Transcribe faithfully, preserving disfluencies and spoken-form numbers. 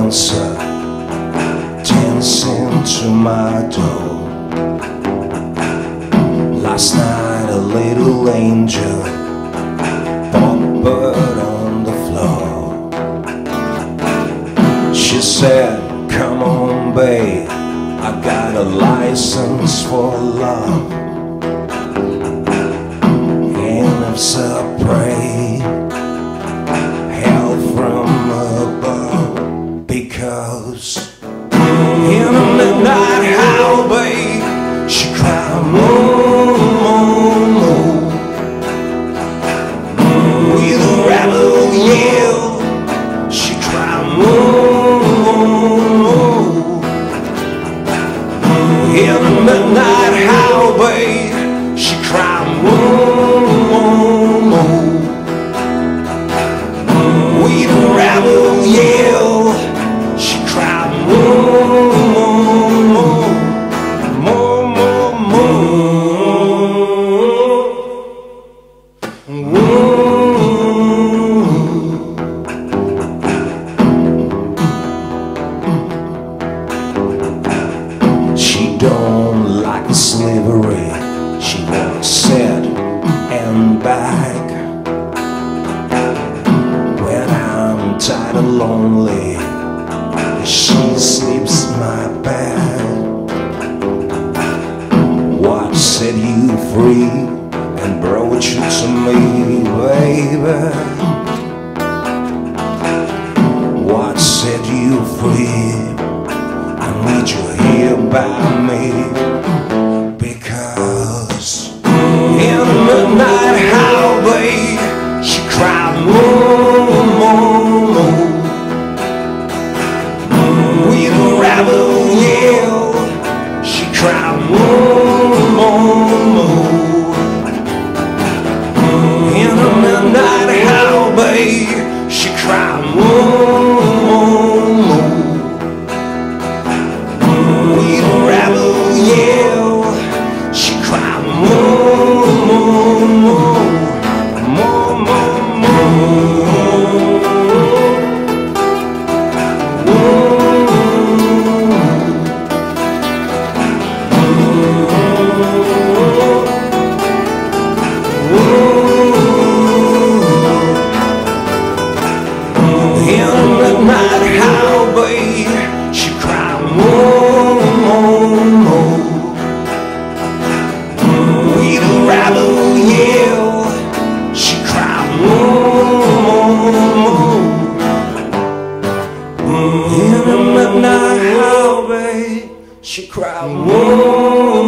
dancer dancing to my door. Last night a little angel bumpered on the floor. She said, "Come on, babe, I got a license for love." And I'm surprised hell from above, because in a midnight howl, babe, she cried, "Moon, moon, moon." With a rebel yell, she cried, "Moon, moon, moon." In a midnight howl, babe, she cried, "Moon, moon, moon." With a rebel yell, she cried, "Moon." Don't like slavery, she walks sad and back. When I'm tired and lonely, she sleeps in my bed. What set you free and brought you to me, baby? What set you free? I need you here by me, because in the midnight howl, babe, she cried, "Moon, moon, moon." With a rebel yell, she cried, "Moon, moon, moon." In the midnight howl, babe, she cried, "Moon, moon." In the midnight hour, babe, she cried, "Whoa."